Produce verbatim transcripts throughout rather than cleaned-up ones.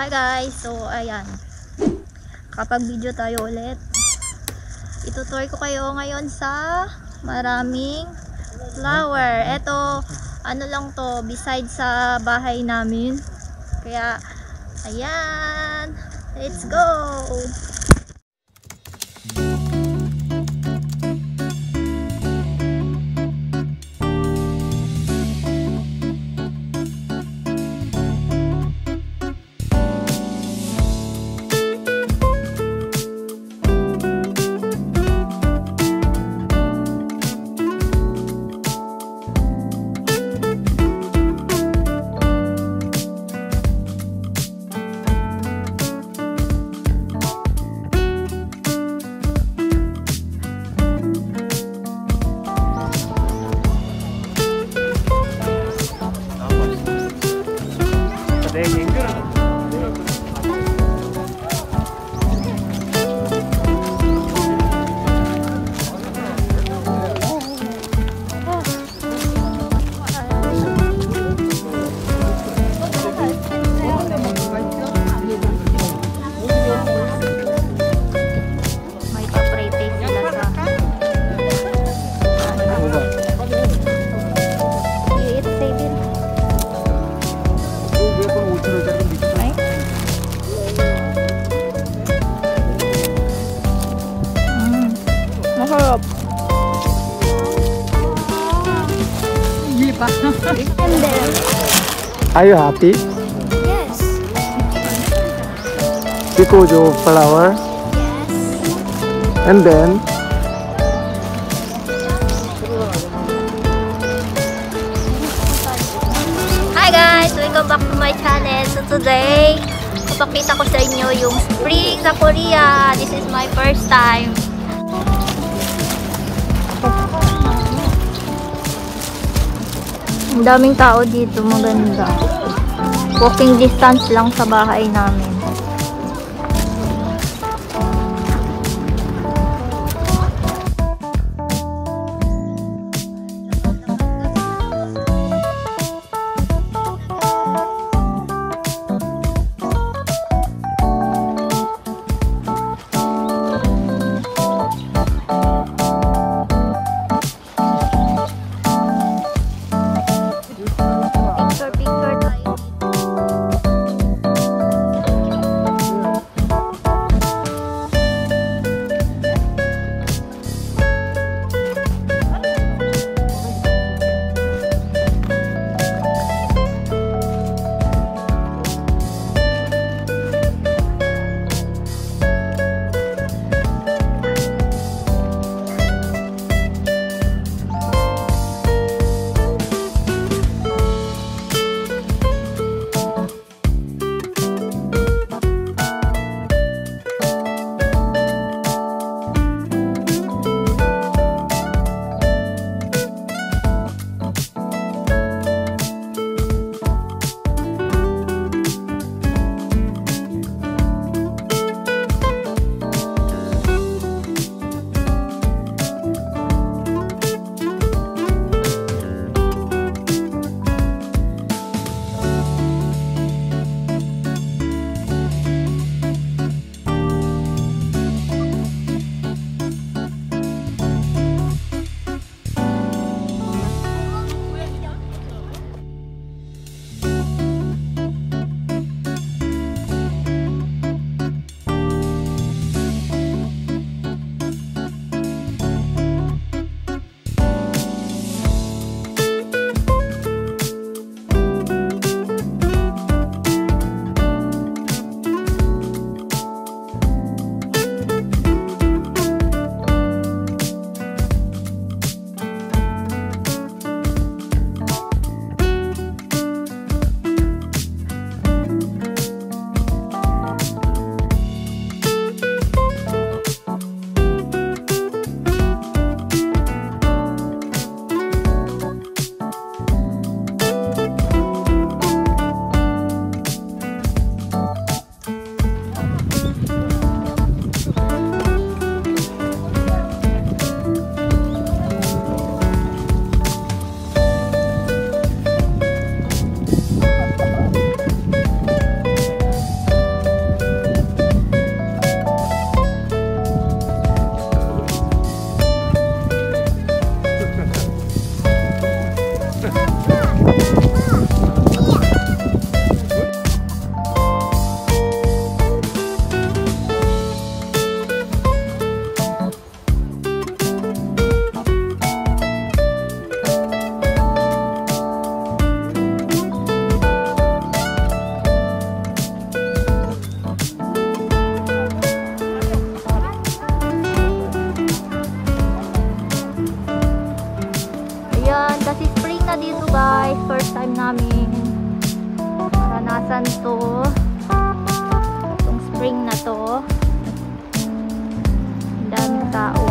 Hi guys! So, ayan. Kapag video tayo ulit, itutour ko kayo ngayon sa maraming flower. Eto, ano lang to, beside sa bahay namin. Kaya, ayan! Let's go! Are you happy? Yes. Because of flower? Yes. And then? Hi guys! Welcome back to my channel. So today, papakita ko sa inyo yung spring sa Korea. This is my first time. Ang daming tao dito, maganda. Walking distance lang sa bahay namin. Picture, picture tayo dito. na dito guys. First time namin maranasan to. Itong spring na to. Ang daming tao.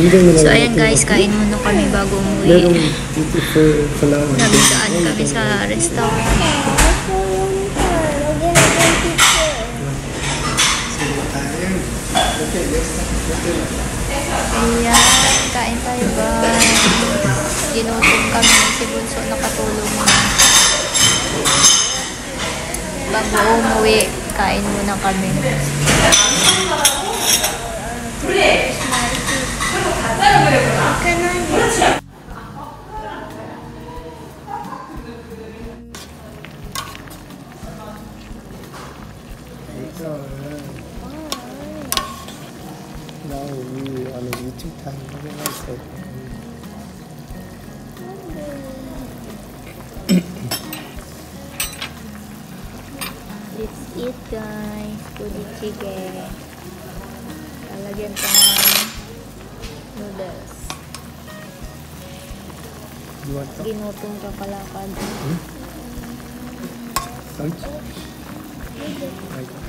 So ayan guys, kain muna kami bago umuwi. Nabisaan kami sa restaurant. Ayan, kain tayo ba? Ginutom kami, si Bunso nakatulong na. Bago umuwi, kain muna kami. Now we are on a YouTube channel. Let's eat, guys. Pudi chicken. Lalagyan tayo noodles. Ginutong ka pala ka.